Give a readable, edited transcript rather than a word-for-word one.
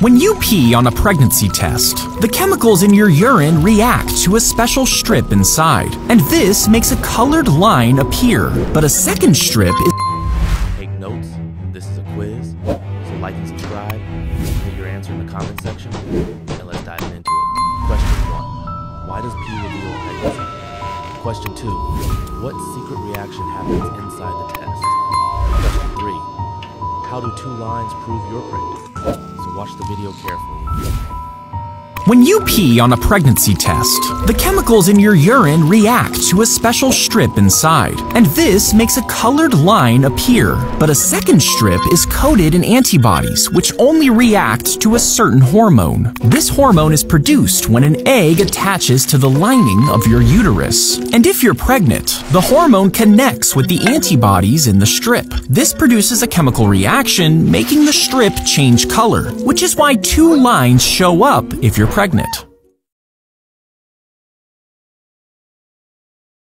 When you pee on a pregnancy test, the chemicals in your urine react to a special strip inside, and this makes a colored line appear. But a second strip is... Take notes. This is a quiz, so like and subscribe, put your answer in the comment section, and let's dive into it. Question 1. Why does pee reveal pregnancy? Question 2. What secret reaction happens inside the test? Question 3. How do two lines prove you're pregnant? Watch the video carefully. When you pee on a pregnancy test, the chemicals in your urine react to a special strip inside, and this makes a colored line appear. But a second strip is coated in antibodies, which only react to a certain hormone. This hormone is produced when an egg attaches to the lining of your uterus. And if you're pregnant, the hormone connects with the antibodies in the strip. This produces a chemical reaction, making the strip change color, which is why two lines show up if you're pregnant.